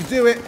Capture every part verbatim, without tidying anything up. should do it.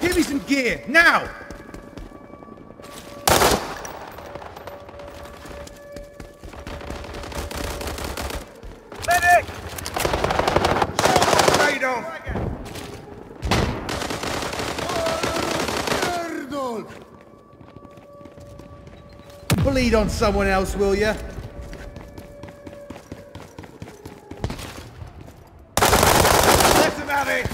Give me some gear, now! Medic! Bleed on someone else, will ya? Let him have it!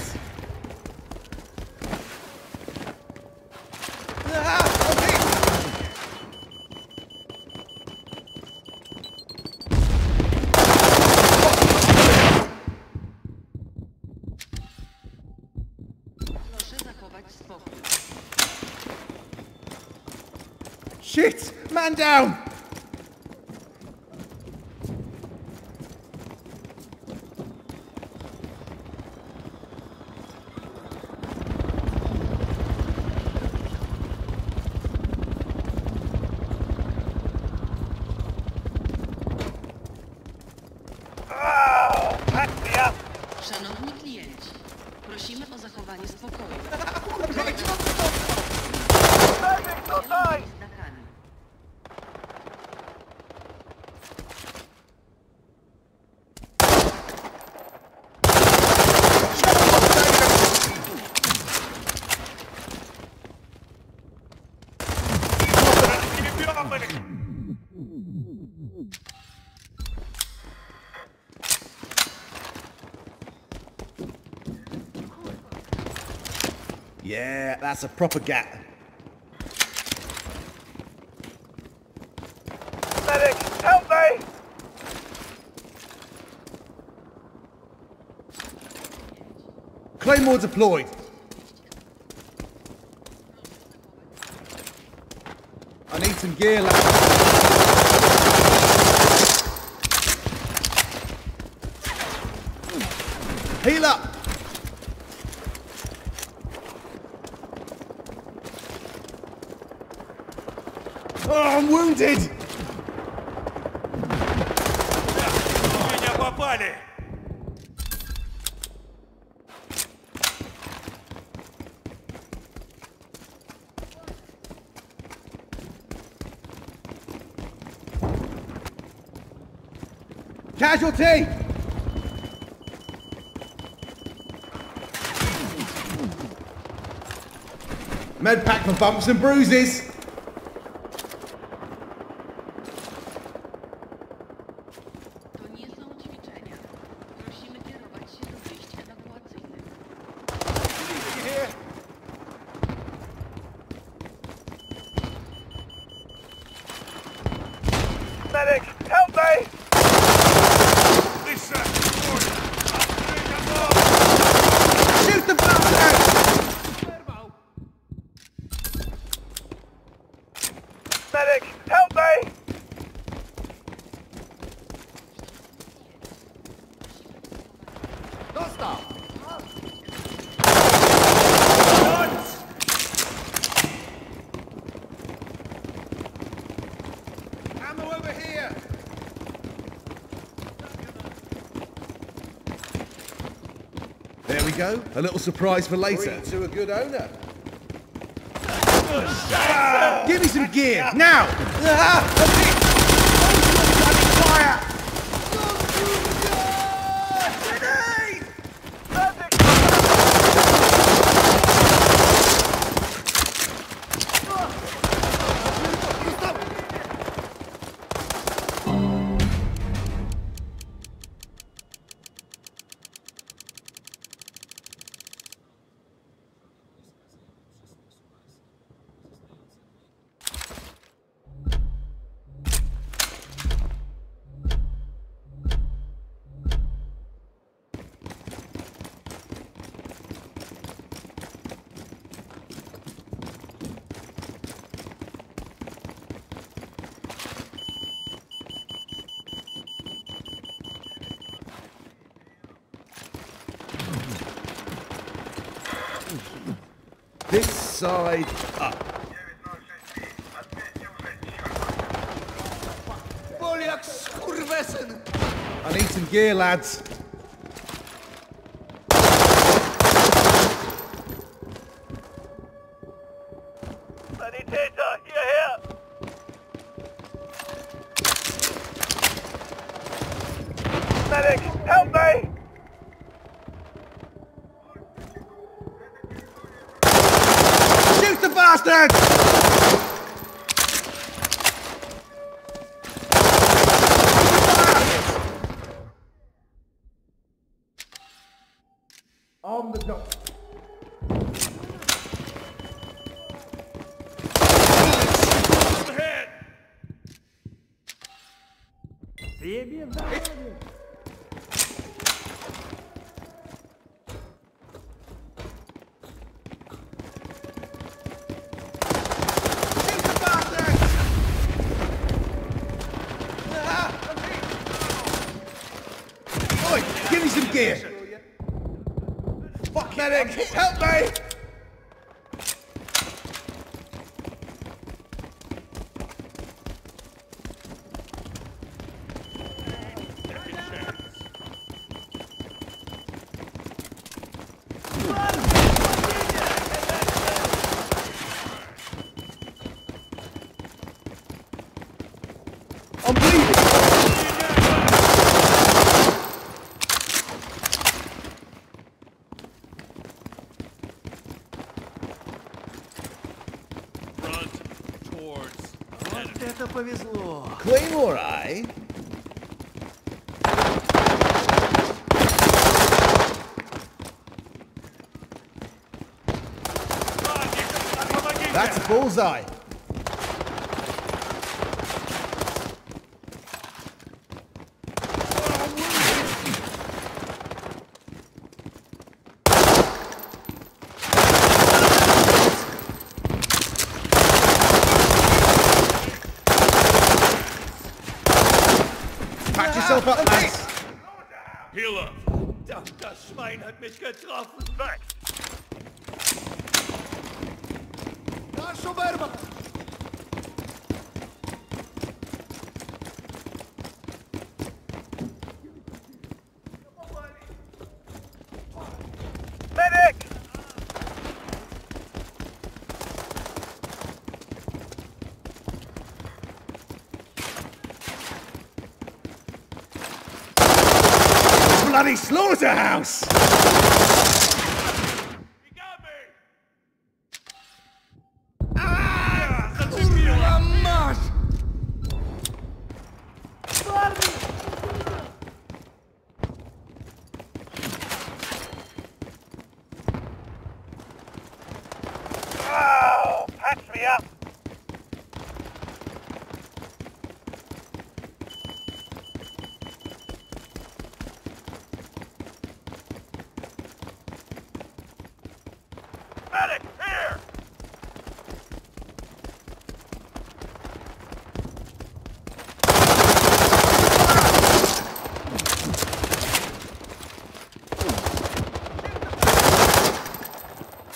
Shit! Man down! Szanowni klienci, prosimy o zachowanie spokoju. Yeah, that's a proper gat. Medic, help me! Claymore deployed. I need some gear, lads. Heal up! Oh, I'm wounded! Casualty! Med pack for bumps and bruises! Medic, help me! Shoot the bastard! Medic, help me! Don't stop! There we go, a little surprise for later. Three to a good owner. Ah, give me some gear, now! Ah, This side up. I need some gear, lads. On the no. Head. Save your value. Oi, give me some gear. Medic, help me! I'm bleeding! Claymore, I. That's a bullseye. Yourself up, nice. Heal up. Das Schwein hat mich getroffen. Weg. Da ist schon Werber. Bloody slaughterhouse! You got me! Ah! Kurwa masz! Wow! Patch me up!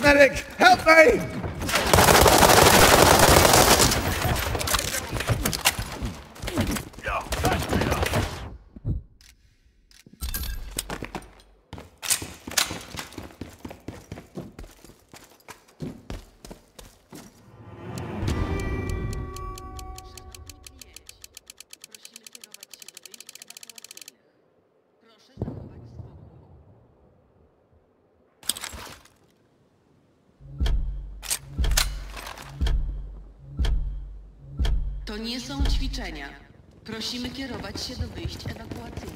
Medic, help me! To nie są ćwiczenia. Prosimy kierować się do wyjść ewakuacyjnych.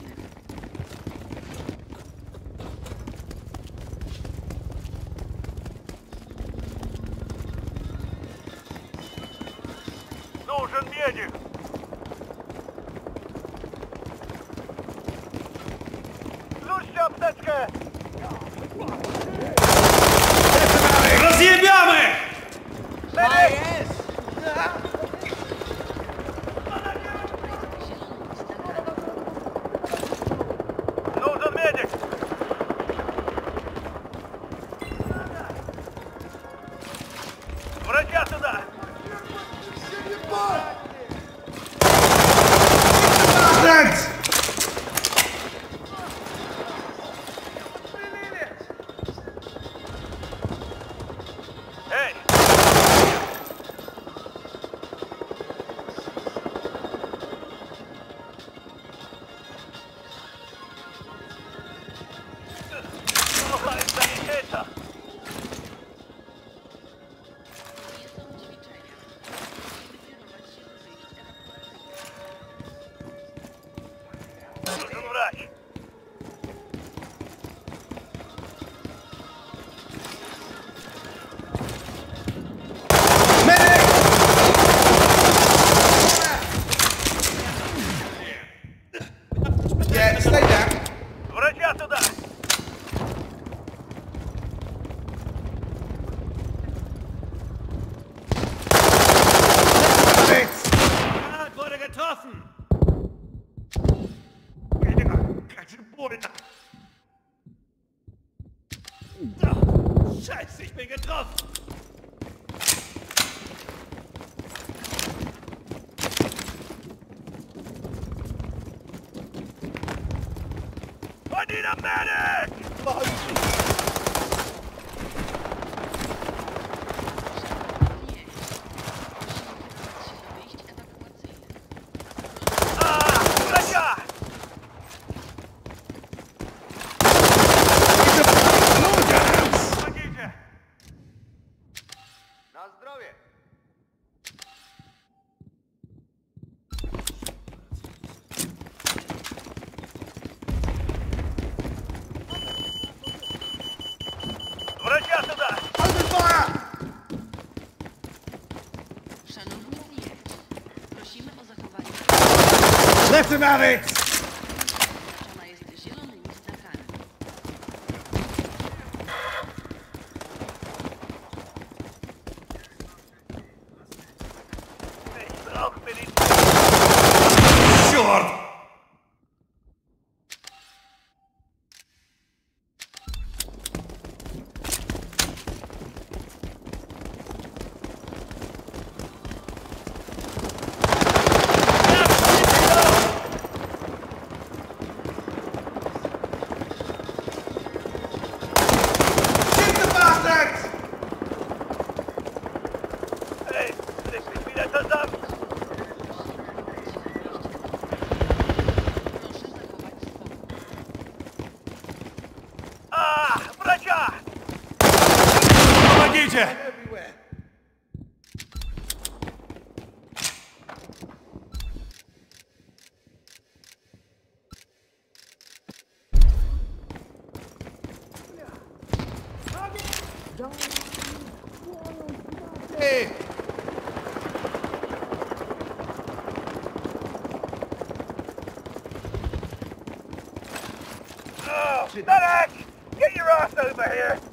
Нужен медик! Złóżcie apteczkę! Rozjebiamy! Врага туда! Thanks! Scheiße, ich bin getroffen! I need a medic! Oh. Let him have it! Sure! Everywhere. Hey. Oh, medic! Get your ass over here!